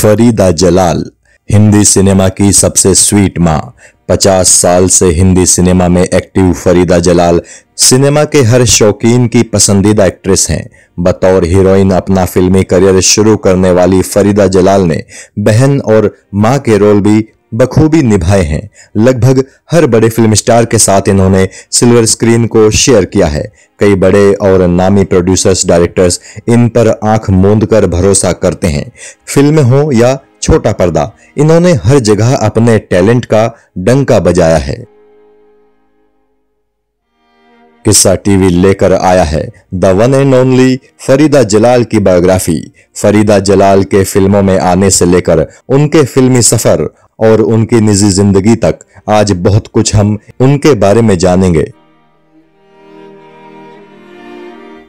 Farida Jalal, Hindi cinema की सबसे sweet मां। 50 साल से हिंदी सिनेमा में एक्टिव फरीदा जलाल सिनेमा के हर शौकीन की पसंदीदा एक्ट्रेस हैं। बतौर हीरोइन अपना फिल्मी करियर शुरू करने वाली फरीदा जलाल ने बहन और मां के रोल भी बखूबी निभाए हैं। लगभग हर बड़े फिल्म स्टार के साथ इन्होंने सिल्वर स्क्रीन को शेयर किया है। कई बड़े और नामी प्रोड्यूसर्स डायरेक्टर्स इन पर आंख मूंदकर भरोसा करते हैं। फिल्म हो या छोटा पर्दा, इन्होंने हर जगह अपने टैलेंट का डंका बजाया है। किस्सा टीवी लेकर आया है the one and only Farida Jalal की बायोग्राफी। फरीदा जलाल के फिल्मों में आने से लेकर उनके फिल्मी सफर और उनकी निजी जिंदगी तक आज बहुत कुछ हम उनके बारे में जानेंगे।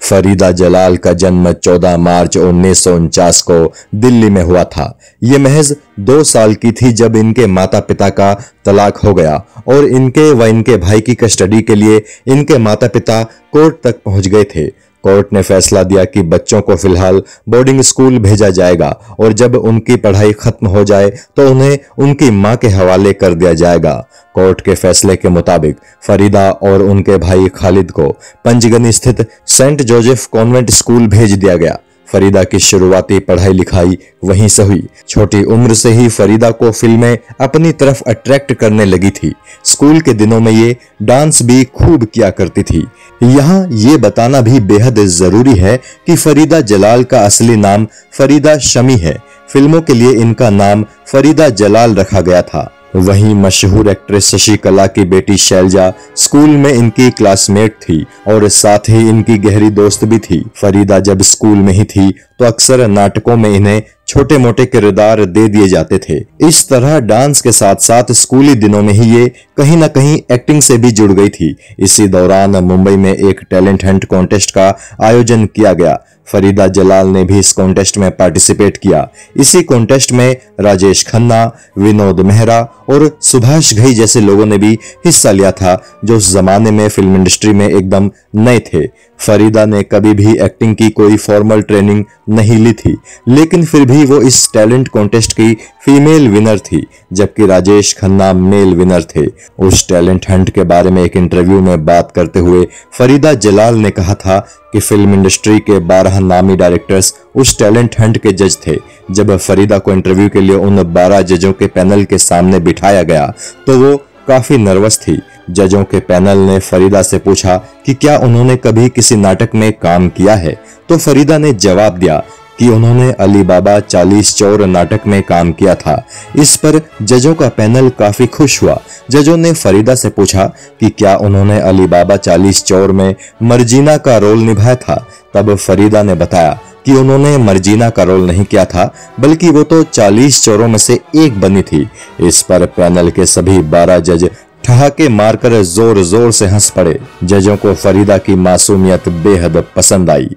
फरीदा जलाल का जन्म 14 मार्च 1949 को दिल्ली में हुआ था। ये महज 2 साल की थी जब इनके माता पिता का तलाक हो गया और इनके व इनके भाई की कस्टडी के लिए इनके माता पिता कोर्ट तक पहुंच गए थे। कोर्ट ने फैसला दिया कि बच्चों को फिलहाल बोर्डिंग स्कूल भेजा जाएगा और जब उनकी पढ़ाई खत्म हो जाए तो उन्हें उनकी मां के हवाले कर दिया जाएगा। कोर्ट के फैसले के मुताबिक फरीदा और उनके भाई खालिद को पंचगनी स्थित सेंट जोसेफ कॉन्वेंट स्कूल भेज दिया गया। फरीदा की शुरुआती पढ़ाई लिखाई वहीं से हुई। छोटी उम्र से ही फरीदा को फिल्में अपनी तरफ अट्रैक्ट करने लगी थी। स्कूल के दिनों में ये डांस भी खूब किया करती थी। यहाँ ये बताना भी बेहद जरूरी है कि फरीदा जलाल का असली नाम फरीदा शमी है। फिल्मों के लिए इनका नाम फरीदा जलाल रखा गया था। वहीं मशहूर एक्ट्रेस शशि कला की बेटी शैलजा स्कूल में इनकी क्लासमेट थी और साथ ही इनकी गहरी दोस्त भी थी। फरीदा जब स्कूल में ही थी तो अक्सर नाटकों में इन्हें छोटे मोटे किरदार दे दिए जाते थे। इस तरह डांस के साथ साथ स्कूली दिनों में ही ये कहीं ना कहीं एक्टिंग से भी जुड़ गई थी। इसी दौरान मुंबई में एक टैलेंट हंट कॉन्टेस्ट का आयोजन किया गया। फरीदा जलाल ने भी इस कॉन्टेस्ट में पार्टिसिपेट किया। इसी कॉन्टेस्ट में राजेश खन्ना, विनोद मेहरा और सुभाष घई जैसे लोगों ने भी हिस्सा लिया था, जो उस जमाने में फिल्म इंडस्ट्री में एकदम नए थे। फरीदा ने कभी भी एक्टिंग की कोई फॉर्मल ट्रेनिंग नहीं ली थी, लेकिन फिर भी वो इस टैलेंट कॉन्टेस्ट की फीमेल विनर थी, जबकि राजेश खन्ना मेल विनर थे। उस टैलेंट हंट के बारे में एक इंटरव्यू में बात करते हुए फरीदा जलाल ने कहा था कि फिल्म इंडस्ट्री के 12 नामी डायरेक्टर्स उस टैलेंट हंट के जज थे। जब फरीदा को इंटरव्यू के लिए उन 12 जजों के पैनल के सामने बिठाया गया तो वो काफी नर्वस थी। जजों के पैनल ने फरीदा से पूछा कि क्या उन्होंने कभी किसी नाटक में काम किया है, तो फरीदा ने जवाब दिया कि उन्होंने अली बाबा 40 चोर नाटक में काम किया था। इस पर जजों का पैनल काफी खुश हुआ। जजों ने फरीदा से पूछा कि क्या उन्होंने अली बाबा 40 चोर में मर्जीना का रोल निभाया था, तब फरीदा ने बताया कि उन्होंने मर्जीना का रोल नहीं किया था, बल्कि वो तो 40 चोरों में से एक बनी थी। इस पर पैनल के सभी 12 जज ठहाके मारकर जोर जोर से हंस पड़े। जजों को फरीदा की मासूमियत बेहद पसंद आई।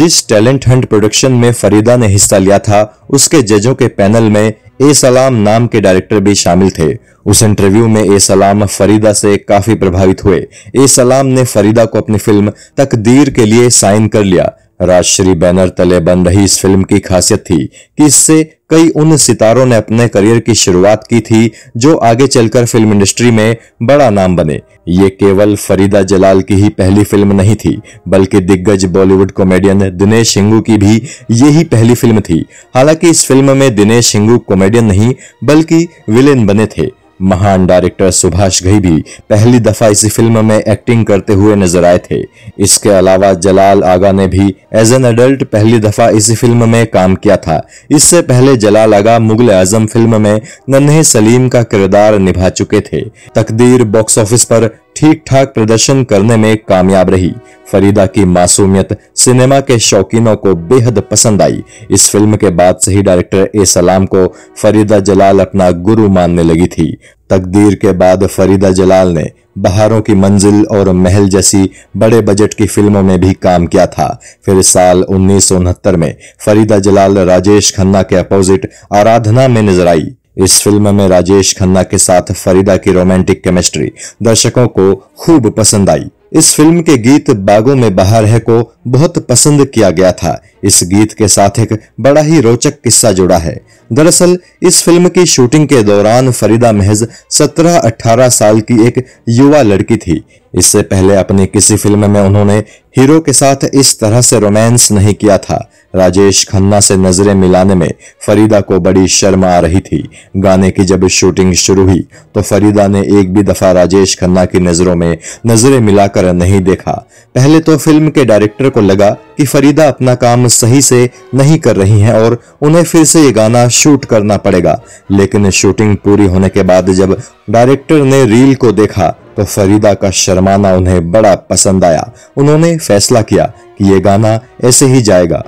जिस टैलेंट हंट प्रोडक्शन में फरीदा ने हिस्सा लिया था, उसके जजों के पैनल में ए सलाम नाम के डायरेक्टर भी शामिल थे। उस इंटरव्यू में ए सलाम फरीदा से काफी प्रभावित हुए। ए सलाम ने फरीदा को अपनी फिल्म तकदीर के लिए साइन कर लिया। राजश्री बैनर तले बन रही इस फिल्म की खासियत थी कि इससे कई उन सितारों ने अपने करियर की शुरुआत की थी जो आगे चलकर फिल्म इंडस्ट्री में बड़ा नाम बने। ये केवल फरीदा जलाल की ही पहली फिल्म नहीं थी, बल्कि दिग्गज बॉलीवुड कॉमेडियन दिनेश सिंघू की भी यही पहली फिल्म थी। हालांकि इस फिल्म में दिनेश सिंघू कॉमेडियन नहीं बल्कि विलेन बने थे। महान डायरेक्टर सुभाष घई भी पहली दफा इसी फिल्म में एक्टिंग करते हुए नजर आए थे। इसके अलावा जलाल आगा ने भी एज एन एडल्ट पहली दफा इसी फिल्म में काम किया था। इससे पहले जलाल आगा मुगल आजम फिल्म में नन्हे सलीम का किरदार निभा चुके थे। तकदीर बॉक्स ऑफिस पर ठीक ठाक प्रदर्शन करने में कामयाब रही। फरीदा की मासूमियत सिनेमा के शौकीनों को बेहद पसंद आई। इस फिल्म के बाद से ही डायरेक्टर ए सलाम को फरीदा जलाल अपना गुरु मानने लगी थी। तकदीर के बाद फरीदा जलाल ने बहारों की मंजिल और महल जैसी बड़े बजट की फिल्मों में भी काम किया था। फिर साल 1969 में फरीदा जलाल राजेश खन्ना के अपोजिट आराधना में नजर आई। इस फिल्म में राजेश खन्ना के साथ फरीदा की रोमांटिक केमिस्ट्री दर्शकों को खूब पसंद आई। इस फिल्म के गीत बागों में बहार है को बहुत पसंद किया गया था। इस गीत के साथ एक बड़ा ही रोचक किस्सा जुड़ा है। दरअसल इस फिल्म की शूटिंग के दौरान फरीदा महज 17-18 साल की एक युवा लड़की थी। इससे पहले अपनी किसी फिल्म में उन्होंने हीरो के साथ इस तरह से रोमांस नहीं किया था। राजेश खन्ना से नजरें मिलाने में फरीदा को बड़ी शर्म आ रही थी। गाने की जब शूटिंग शुरू हुई तो फरीदा ने एक भी दफा राजेश खन्ना की नजरों में नजरें मिलाकर नहीं देखा। पहले तो फिल्म के डायरेक्टर को लगा कि फरीदा अपना काम सही से नहीं कर रही हैं और उन्हें फिर से ये गाना शूट करना पड़ेगा। लेकिन शूटिंग पूरी होने के बाद जब डायरेक्टर ने रील को देखा तो फरीदा का शर्माना उन्हें बड़ा पसंद आया। उन्होंने फैसला किया कि ये गाना ऐसे ही जाएगा।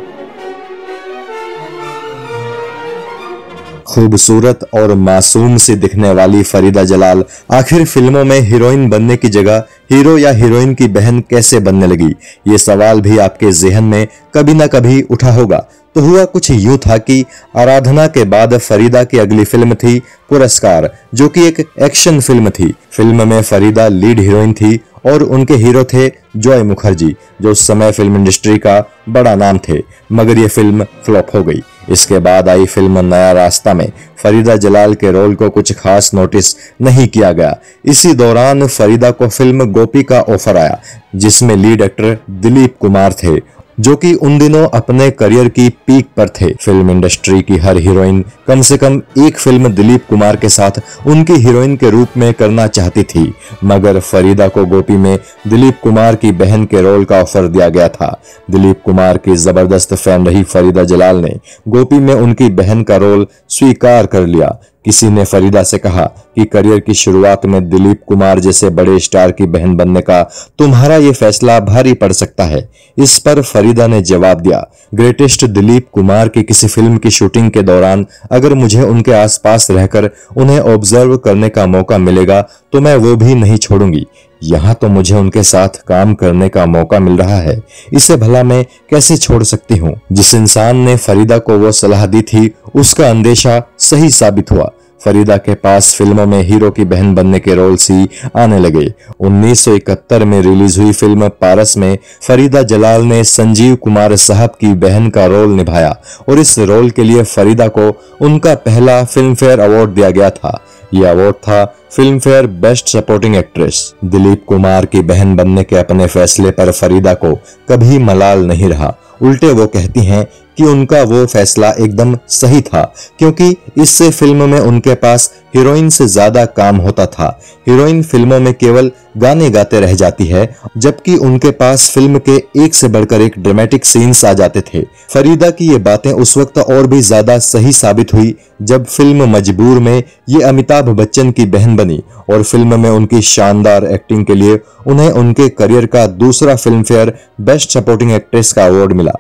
खूबसूरत और मासूम सी दिखने वाली फरीदा जलाल आखिर फिल्मों में हीरोइन बनने की जगह हीरो या हीरोइन की बहन कैसे बनने लगी? ये सवाल भी आपके जहन में कभी ना कभी उठा होगा। तो हुआ कुछ यूं था कि आराधना के बाद फरीदा की अगली फिल्म थी पुरस्कार, जो कि एक एक्शन फिल्म थी। फिल्म में फरीदा लीड हीरोइन थी और उनके हीरो थे जॉय मुखर्जी, जो उस समय फिल्म इंडस्ट्री का बड़ा नाम थे। मगर ये फिल्म फ्लॉप हो गई। इसके बाद आई फिल्म नया रास्ता में फरीदा जलाल के रोल को कुछ खास नोटिस नहीं किया गया। इसी दौरान फरीदा को फिल्म गोपी का ऑफर आया, जिसमें लीड एक्टर दिलीप कुमार थे, जो कि उन दिनों अपने करियर की पीक पर थे। फिल्म इंडस्ट्री की हर हीरोइन कम से कम एक फिल्म दिलीप कुमार के साथ उनकी हीरोइन के रूप में करना चाहती थी। मगर फरीदा को गोपी में दिलीप कुमार की बहन के रोल का ऑफर दिया गया था। दिलीप कुमार की जबरदस्त फैन रही फरीदा जलाल ने गोपी में उनकी बहन का रोल स्वीकार कर लिया। किसी ने फरीदा से कहा कि करियर की शुरुआत में दिलीप कुमार जैसे बड़े स्टार की बहन बनने का तुम्हारा ये फैसला भारी पड़ सकता है। इस पर फरीदा ने जवाब दिया, ग्रेटेस्ट दिलीप कुमार की किसी फिल्म की शूटिंग के दौरान अगर मुझे उनके आसपास रहकर उन्हें ऑब्जर्व करने का मौका मिलेगा तो मैं वो भी नहीं छोड़ूंगी। यहाँ तो मुझे उनके साथ काम करने का मौका मिल रहा है, इसे भला मैं कैसे छोड़ सकती हूँ। जिस इंसान ने फरीदा को वो सलाह दी थी उसका अंदेशा सही साबित हुआ। फरीदा के पास फिल्मों में हीरो की बहन बनने के रोल सी आने लगे। 1971 में रिलीज हुई फिल्म पारस में फरीदा जलाल ने संजीव कुमार साहब की बहन का रोल निभाया और इस रोल के लिए फरीदा को उनका पहला फिल्म फेयर अवार्ड दिया गया था। यह अवार्ड था Filmfare best supporting actress. Dilip Kumar की बहन बनने के अपने फैसले पर फरीदा को कभी मलाल नहीं रहा। उल्टे वो कहती हैं कि उनका वो फैसला एकदम सही था, क्योंकि इससे फिल्म में उनके पास हीरोइन से ज्यादा काम होता था। हीरोइन फिल्मों में केवल गाने गाते रह जाती है, जबकि उनके पास फिल्म के एक से बढ़कर एक ड्रामेटिक सीन्स आ जाते थे। फरीदा की ये बातें उस वक्त और भी ज्यादा सही साबित हुई जब फिल्म मजबूर में ये अमिताभ बच्चन की बहन बनी और फिल्म में उनकी शानदार एक्टिंग के लिए उन्हें उनके करियर का दूसरा Filmfare best supporting actress का अवार्ड मिला।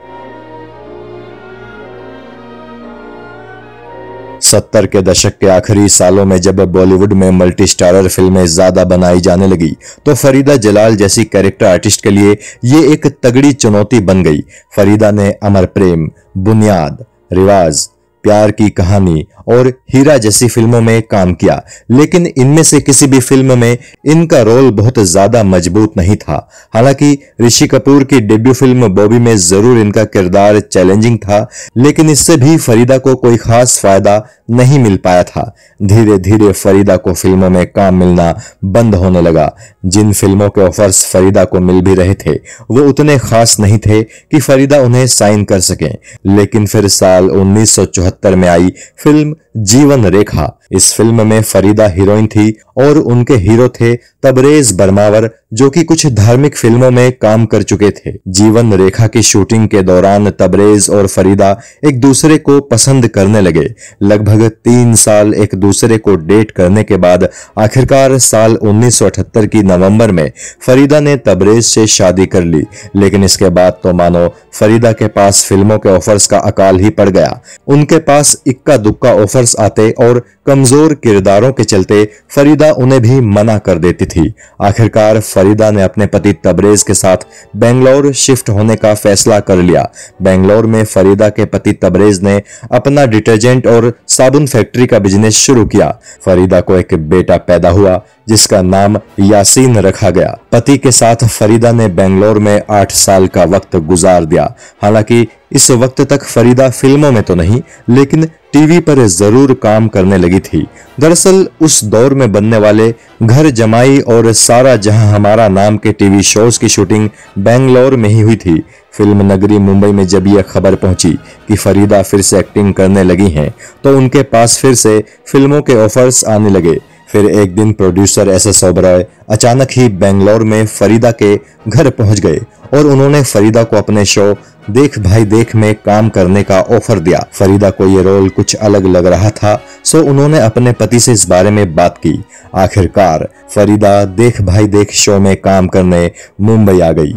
70 के दशक के आखिरी सालों में जब बॉलीवुड में मल्टी स्टारर फिल्में ज्यादा बनाई जाने लगी तो फरीदा जलाल जैसी कैरेक्टर आर्टिस्ट के लिए ये एक तगड़ी चुनौती बन गई। फरीदा ने अमर प्रेम, बुनियाद, रिवाज, प्यार की कहानी और हीरा जैसी फिल्मों में काम किया, लेकिन इनमें से किसी भी फिल्म में इनका रोल बहुत ज्यादा मजबूत नहीं था। हालांकि ऋषि कपूर की डेब्यू फिल्म बॉबी में जरूर इनका किरदार चैलेंजिंग था, लेकिन इससे भी फरीदा को कोई खास फायदा नहीं मिल पाया था। धीरे धीरे फरीदा को फिल्मों में काम मिलना बंद होने लगा। जिन फिल्मों के ऑफर्स फरीदा को मिल भी रहे थे वो उतने खास नहीं थे कि फरीदा उन्हें साइन कर सकें। लेकिन फिर साल 1974 में आई फिल्म जीवन रेखा। इस फिल्म में फरीदा हीरोइन थी और उनके हीरो थे तबरेज बर्मावर, जो कि कुछ धार्मिक फिल्मों में काम कर चुके थे। जीवन रेखा की शूटिंग के दौरान तबरेज और फरीदा एक दूसरे को पसंद करने लगे। लगभग 3 साल एक दूसरे को डेट करने के बाद आखिरकार साल 1978 की नवंबर में फरीदा ने तबरेज से शादी कर ली। लेकिन इसके बाद तो मानो फरीदा के पास फिल्मों के ऑफर्स का अकाल ही पड़ गया। उनके पास इक्का दुक्का ऑफर्स आते और कमजोर किरदारों के चलते फरीदा उन्हें भी मना कर देती थी। आखिरकार फरीदा ने अपने पति तबरेज के साथ बेंगलोर शिफ्ट होने का फैसला कर लिया। बेंगलोर में फरीदा के पति तबरेज ने अपना डिटर्जेंट और साबुन फैक्ट्री का बिजनेस शुरू किया। फरीदा को एक बेटा पैदा हुआ जिसका नाम यासीन रखा गया। पति के साथ फरीदा ने बेंगलोर में 8 साल का वक्त गुजार दिया। हालांकि इस वक्त तक फरीदा फिल्मों में तो नहीं लेकिन टीवी पर जरूर काम करने लगी थी। दरअसल उस दौर में बनने वाले घर जमाई और सारा जहां हमारा नाम के टीवी शोज की शूटिंग बेंगलोर में ही हुई थी। फिल्म नगरी मुंबई में जब यह खबर पहुंची कि फरीदा फिर से एक्टिंग करने लगी हैं तो उनके पास फिर से फिल्मों के ऑफर्स आने लगे। फिर एक दिन प्रोड्यूसर एस ओबराय अचानक ही बेंगलोर में फरीदा के घर पहुंच गए और उन्होंने फरीदा को अपने शो देख भाई देख में काम करने का ऑफर दिया। फरीदा को ये रोल कुछ अलग लग रहा था, सो उन्होंने अपने पति से इस बारे में बात की। आखिरकार फरीदा देख भाई देख शो में काम करने मुंबई आ गई।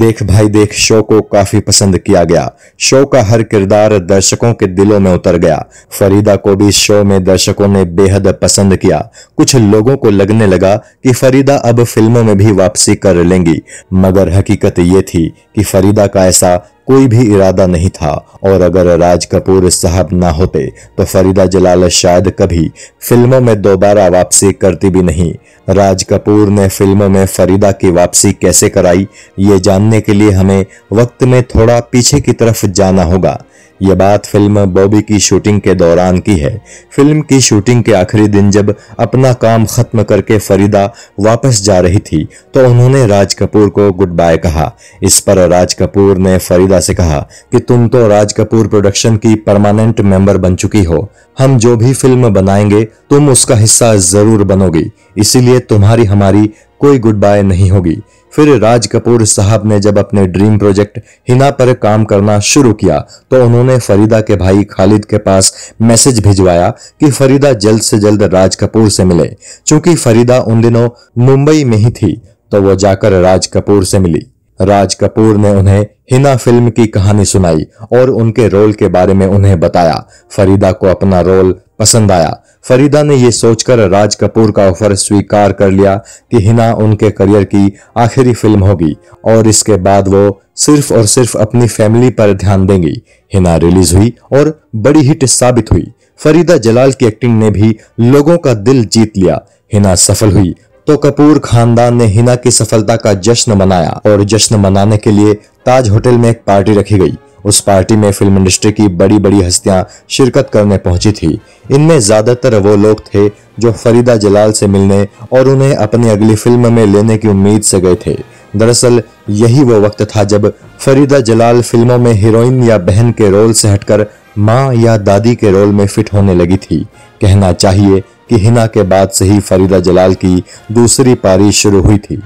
देख भाई देख शो को काफी पसंद किया गया। शो का हर किरदार दर्शकों के दिलों में उतर गया। फरीदा को भी शो में दर्शकों ने बेहद पसंद किया। कुछ लोगों को लगने लगा कि फरीदा अब फिल्मों में भी वापसी कर लेंगी, मगर हकीकत ये थी कि फरीदा का ऐसा कोई भी इरादा नहीं था और अगर राज कपूर साहब ना होते तो फरीदा जलाल शायद कभी फिल्मों में दोबारा वापसी करती भी नहीं। राज कपूर ने फिल्मों में फरीदा की वापसी कैसे कराई, ये जानने के लिए हमें वक्त में थोड़ा पीछे की तरफ जाना होगा। यह बात फिल्म बॉबी की शूटिंग के दौरान की है। फिल्म की शूटिंग के आखिरी दिन जब अपना काम खत्म करके फरीदा वापस जा रही थी तो उन्होंने राज कपूर को गुड बाय कहा। इस पर राज कपूर ने फरीदा से कहा कि तुम तो राज कपूर प्रोडक्शन की परमानेंट मेंबर बन चुकी हो, हम जो भी फिल्म बनाएंगे तुम उसका हिस्सा जरूर बनोगी, इसीलिए तुम्हारी हमारी कोई गुड बाय नहीं होगी। फिर राज कपूर साहब ने जब अपने ड्रीम प्रोजेक्ट हिना पर काम करना शुरू किया तो उन्होंने फरीदा के भाई खालिद के पास मैसेज भिजवाया कि फरीदा जल्द से जल्द राज कपूर से मिले। चूंकि फरीदा उन दिनों मुंबई में ही थी तो वो जाकर राज कपूर से मिली। राज कपूर ने उन्हें हिना फिल्म की कहानी सुनाई और उनके रोल के बारे में उन्हें बताया। फरीदा को अपना रोल पसंद आया। फरीदा ने यह सोचकर राज कपूर का ऑफर स्वीकार कर लिया कि हिना उनके करियर की आखिरी फिल्म होगी और इसके बाद वो सिर्फ और सिर्फ अपनी फैमिली पर ध्यान देंगी। हिना रिलीज हुई और बड़ी हिट साबित हुई। फरीदा जलाल की एक्टिंग ने भी लोगों का दिल जीत लिया। हिना सफल हुई तो कपूर खानदान ने हिना की सफलता का जश्न मनाया और जश्न मनाने के लिए ताज होटल में एक पार्टी रखी गई। उस पार्टी में फिल्म इंडस्ट्री की बड़ी बड़ी हस्तियां शिरकत करने पहुंची थी। इनमें ज्यादातर वो लोग थे जो फरीदा जलाल से मिलने और उन्हें अपनी अगली फिल्म में लेने की उम्मीद से गए थे। दरअसल यही वो वक्त था जब फरीदा जलाल फिल्मों में हीरोइन या बहन के रोल से हटकर माँ या दादी के रोल में फिट होने लगी थी। कहना चाहिए कि हिना के बाद से ही फरीदा जलाल की दूसरी पारी शुरू हुई थी।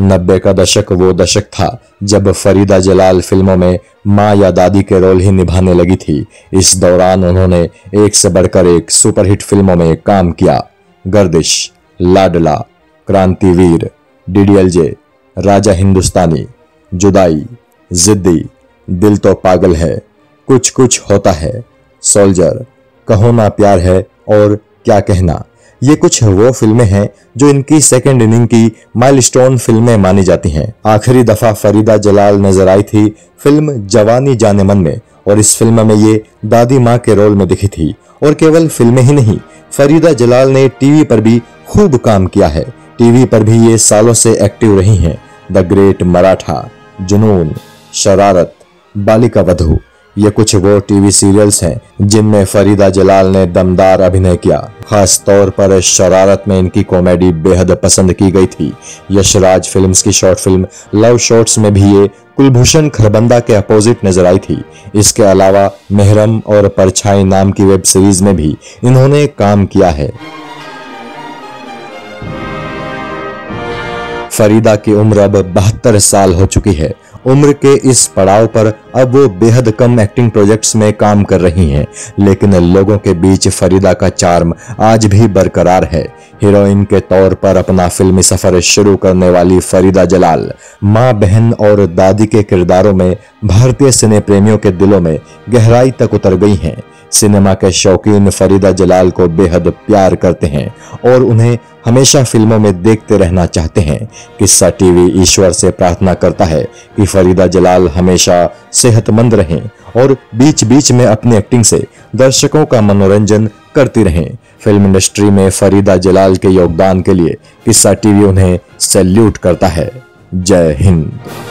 90 का दशक वो दशक था जब फरीदा जलाल फिल्मों में माँ या दादी के रोल ही निभाने लगी थी। इस दौरान उन्होंने एक से बढ़कर एक सुपरहिट फिल्मों में काम किया। गर्दिश, लाडला, क्रांतिवीर, डीडीएलजे, राजा हिंदुस्तानी, जुदाई, जिद्दी, दिल तो पागल है, कुछ कुछ होता है, सोल्जर, कहो ना प्यार है और क्या कहना। ये कुछ वो फिल्में हैं जो इनकी सेकेंड इनिंग की माइलस्टोन फिल्में मानी जाती हैं। आखिरी दफा फरीदा जलाल नजर आई थी फिल्म जवानी जाने मन में और इस फिल्म में ये दादी माँ के रोल में दिखी थी। और केवल फिल्में ही नहीं, फरीदा जलाल ने टीवी पर भी खूब काम किया है। टीवी पर भी ये सालों से एक्टिव रही हैं। द ग्रेट मराठा, जुनून, शरारत, बालिका वधू, ये कुछ वो टीवी सीरियल्स हैं जिनमें फरीदा जलाल ने दमदार अभिनय किया। खास तौर पर शरारत में इनकी कॉमेडी बेहद पसंद की गई थी। यशराज फिल्म्स की शॉर्ट फिल्म लव शॉट्स में भी ये कुलभूषण खरबंदा के अपोजिट नजर आई थी। इसके अलावा महरम और परछाई नाम की वेब सीरीज में भी इन्होंने काम किया है। फरीदा की उम्र अब 72 साल हो चुकी है। उम्र के इस पड़ाव पर अब वो बेहद कम एक्टिंग प्रोजेक्ट्स में काम कर रही हैं, लेकिन लोगों के बीच फरीदा का चार्म आज भी बरकरार है। हीरोइन के तौर पर अपना फिल्मी सफर शुरू करने वाली फरीदा जलाल माँ, बहन और दादी के किरदारों में भारतीय सिने प्रेमियों के दिलों में गहराई तक उतर गई हैं। सिनेमा के शौकीन फरीदा जलाल को बेहद प्यार करते हैं और उन्हें हमेशा फिल्मों में देखते रहना चाहते हैं। किस्सा टीवी ईश्वर से प्रार्थना करता है कि फरीदा जलाल हमेशा सेहतमंद रहें और बीच बीच में अपनी एक्टिंग से दर्शकों का मनोरंजन करती रहें। फिल्म इंडस्ट्री में फरीदा जलाल के योगदान के लिए किस्सा टीवी उन्हें सैल्यूट करता है। जय हिंद।